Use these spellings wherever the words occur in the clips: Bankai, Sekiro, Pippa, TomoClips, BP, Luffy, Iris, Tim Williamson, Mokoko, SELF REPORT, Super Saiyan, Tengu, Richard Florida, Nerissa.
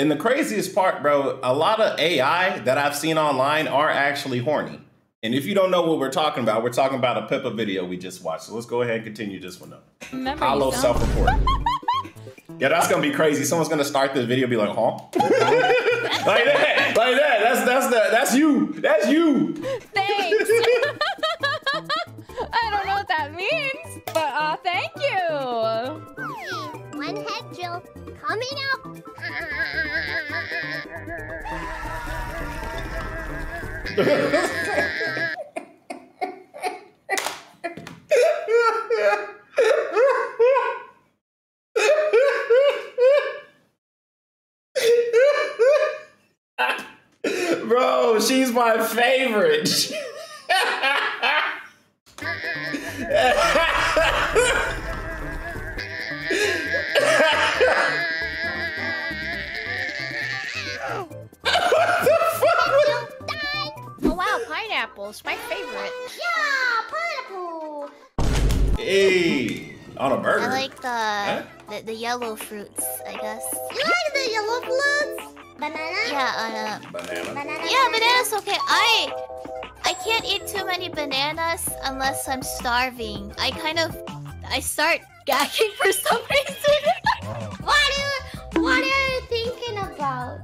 And the craziest part, bro, a lot of AI that I've seen online are actually horny. And if you don't know what we're talking about a Pippa video we just watched. So let's go ahead and continue this one up. Hollow self-report. Yeah, that's gonna be crazy. Someone's gonna start this video and be like, huh? Like that, like that. That's you. That's you. Thanks. I don't know what that means, but thank you. One head drill coming up. Bro, she's my favorite. Pineapples, my favorite. Yeah, pineapple. Hey, on a burger. I like the the yellow fruits, I guess. You like the yellow fruits? Banana. Yeah, banana. Yeah, bananas. Okay, I can't eat too many bananas unless I'm starving. I start gagging for some reason. What are you thinking about?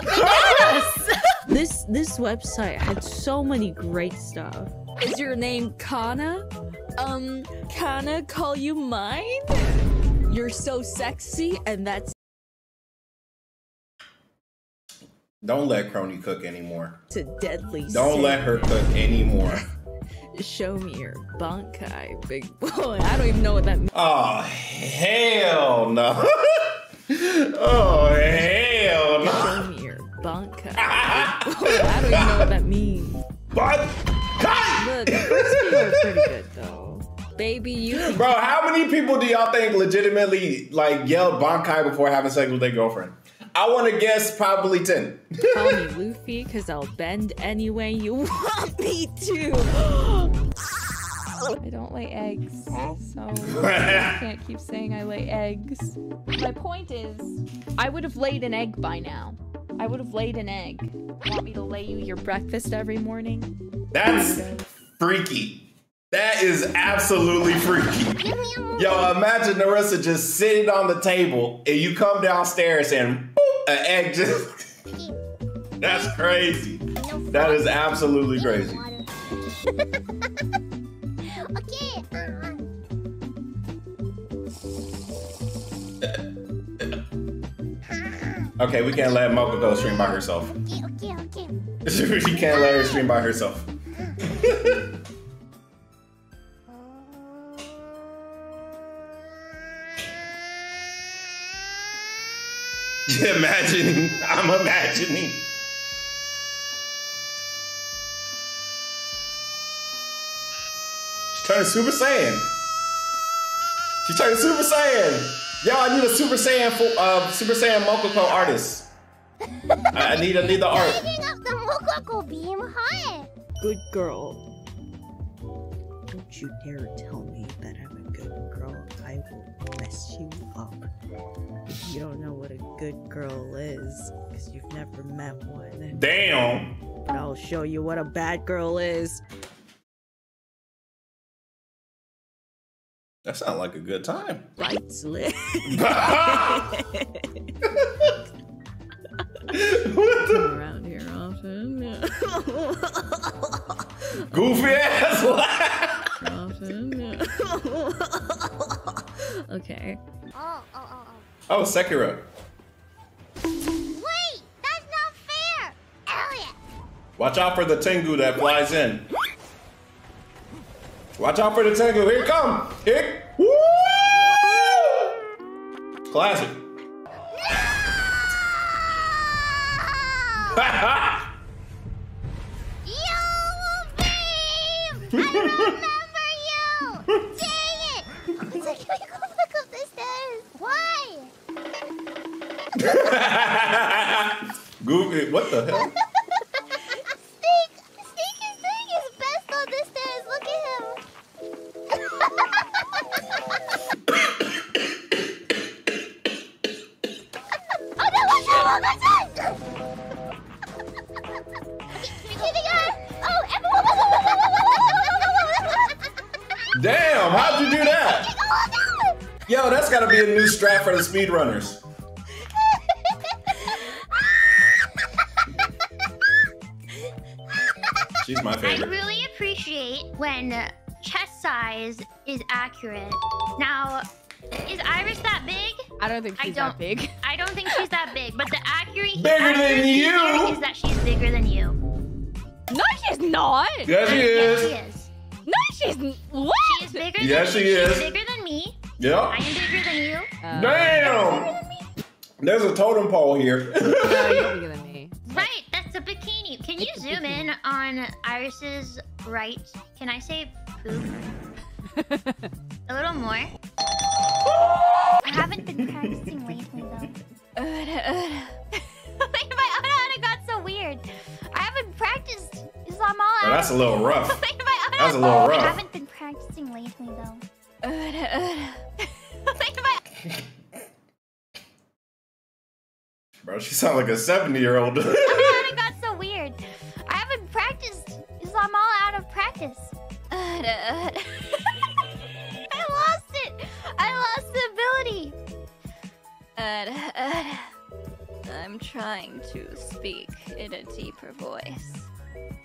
Bananas. This website had so many great stuff. Is your name Kana? Kana, call you mine? You're so sexy, and that's... Don't let Crony cook anymore. It's a deadly sin. Don't let her cook anymore. Show me your Bankai, big boy. I don't even know what that means. Oh, hell no. Oh, hell no. Show me your Bankai. I don't even know what that means. Bankai! Look, the first few are pretty good, though. Baby, you... Bro, how many people do y'all think legitimately, like, yelled Bankai before having sex with their girlfriend? I want to guess probably 10. Call me Luffy, because I'll bend any way you want me to. I don't lay eggs, so I can't keep saying I lay eggs. My point is, I would have laid an egg by now. I would have laid an egg. Want me to lay you your breakfast every morning? That's freaky. That is absolutely freaky. Yo, imagine Nerissa just sitting on the table and you come downstairs and boop, an egg just... That's crazy. That is absolutely crazy. Okay, we can't let Mokoko stream by herself. Okay. She can't let her stream by herself. Imagining. I'm imagining. She turned Super Saiyan. She turned Super Saiyan. Yo, I need a Super Saiyan for Super Saiyan Mokoko artist. I need the art. Lighting up the Mokoko beam high. Good girl. Don't you dare tell me that I'm a good girl. I will mess you up. If you don't know what a good girl is, because you've never met one. Damn. And I'll show you what a bad girl is. That sounds like a good time. Right slick. What the? Around here often. Goofy ass laugh. Often. Okay. Oh, Sekiro. Wait, that's not fair, Elliot. Watch out for the Tengu that flies in. Watch out for the Tengu. Here it comes. Here. Woo! Classic. No! You, babe! I remember you! Dang it! I was like, can we go back up the stairs? Why? Goofy. What the hell? Damn, how'd you do that? Yo, that's gotta be a new strat for the speedrunners. She's my favorite. I really appreciate when chest size is accurate. Now, is Iris that big? I don't think she's that big. I don't think she's that big, but the accuracy is that she's bigger than you. No, she's not. Yes, she is. Yes, she is. No, she's what? She is bigger than me. Yes, she is. She's bigger than me. Yep. I am bigger than you. Damn! Than me. There's a totem pole here. No, you're bigger than me. Right, that's a bikini. Can you zoom in on Iris's right? Can I say poop? A little more. I haven't been practicing lately though. My Oda got so weird. I haven't practiced. I'm all out. That's a little rough. That's a little rough. I haven't been practicing lately, though. Bro, she sounds like a 70-year-old. It got so weird. I haven't practiced, so I'm all out of practice. I lost it. I lost the ability. I'm trying to speak in a deeper voice.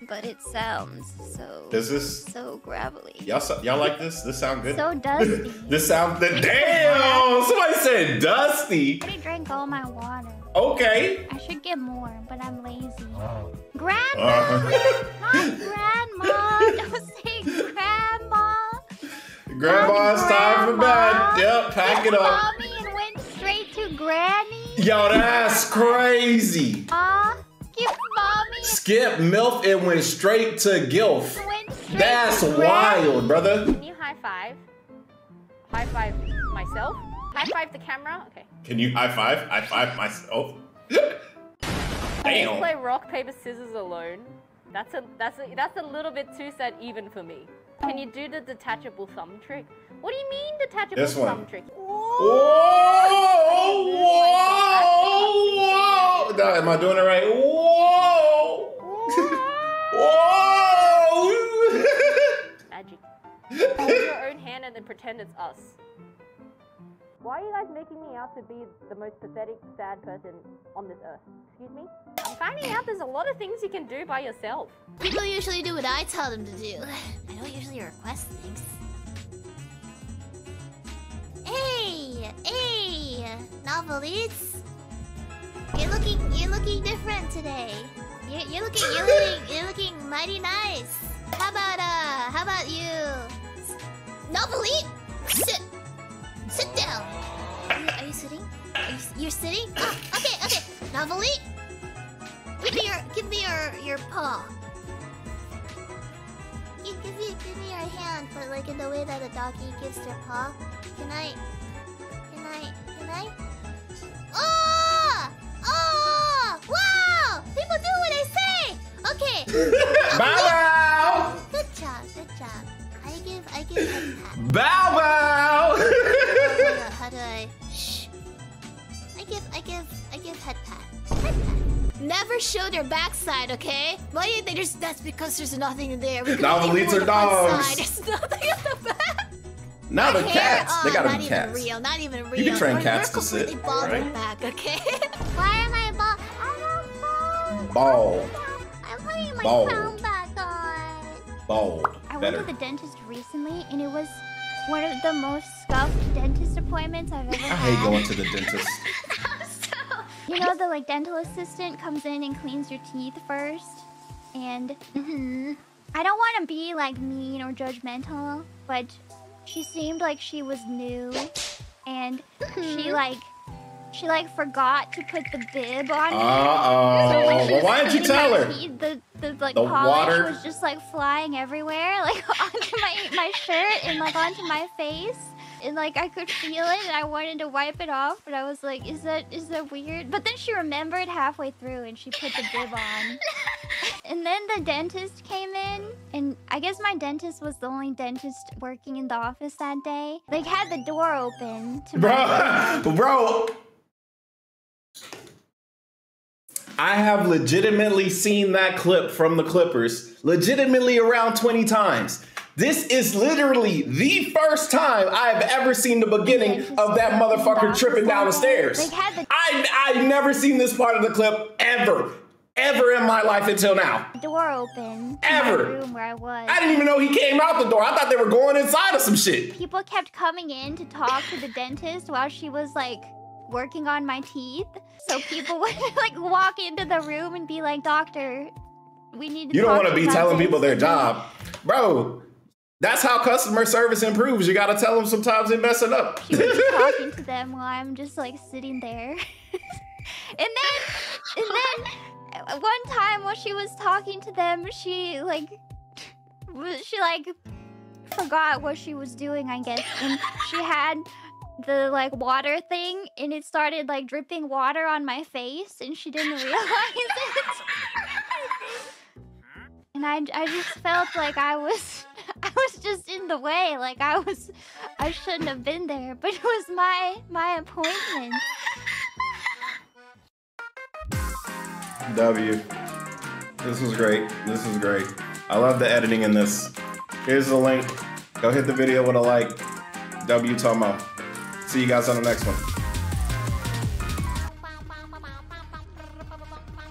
But it sounds so. Does this so gravelly? Y'all like this? This sound good? So dusty. This sound good. Damn! Somebody said dusty. I already drank all my water. Okay. I should get more, but I'm lazy. Grandma, not grandma. Don't say grandma. Grandma's time for bed. Yep, pack it up. Mommy and went straight to granny. Yo, that's crazy. Skip MILF and went straight to GILF. That's wild, brother. Can you high five? High five myself? High five the camera? Okay. Can you high five? High five myself? Damn. Can you play rock, paper, scissors alone? That's a little bit too sad even for me. Can you do the detachable thumb trick? What do you mean detachable thumb trick? Whoa! Whoa! Am I doing it right? Whoa! Whoa! Magic. Hold your own hand and then pretend it's us. Why are you guys making me out to be the most pathetic, sad person on this earth? Excuse me? I'm finding out there's a lot of things you can do by yourself. People usually do what I tell them to do. I don't usually request things. Hey! Hey! Novelists! You're looking different today. You're looking mighty nice. How about you? Novelist! Sit down! Are you sitting? You're sitting? Oh, okay. Novelist! Give me your paw. Give me your hand, but like in the way that a doggy gives their paw. Can I? Oh! Oh! Wow! People do what I say! Okay. Bow wow! Good job. I give head pat. Bow wow! How do I? Shh. I give head pat. Never show their backside, okay? Why do they just? That's because there's nothing there. Novelists are dogs. There's nothing at the back. Now the cats. Oh, they got them cats. Not even real. You can train cats to sit. They ball right? Back, okay? Why am I ball? I don't ball. I'm putting my crown back on. Bald. I went to the dentist recently, and it was one of the most scuffed dentist appointments I've ever had. I hate going to the dentist. You know, the dental assistant comes in and cleans your teeth first, and I don't want to be mean or judgmental, but she seemed like she was new, and she forgot to put the bib on. So, well, why didn't you tell her? Teeth, the polish water was just flying everywhere, onto my shirt and onto my face. And I could feel it, and I wanted to wipe it off, but I was like, "Is that weird?" But then she remembered halfway through, and she put the bib on. And then the dentist came in, and I guess my dentist was the only dentist working in the office that day. Had the door open. Bro. I have legitimately seen that clip from the Clippers legitimately around 20 times. This is literally the first time I've ever seen the beginning of that motherfucker tripping down the stairs. I've never seen this part of the clip ever in my life until now. Door open. Ever. Room where I was. I didn't even know he came out the door. I thought they were going inside of some shit. People kept coming in to talk to the dentist while she was like working on my teeth. So people would like walk into the room and be like, "Doctor, we need to." You don't want to be telling people their job, bro. That's how customer service improves. You got to tell them sometimes they're messing up. She was talking to them while I'm just like sitting there. and then one time while she was talking to them, she like forgot what she was doing, I guess. And she had the like water thing and it started like dripping water on my face and she didn't realize it. And I just felt like I was just in the way, like I shouldn't have been there, but it was my appointment. W. This was great. This is great. I love the editing in this. Here's the link. Go hit the video with a like. W Tomo. See you guys on the next one.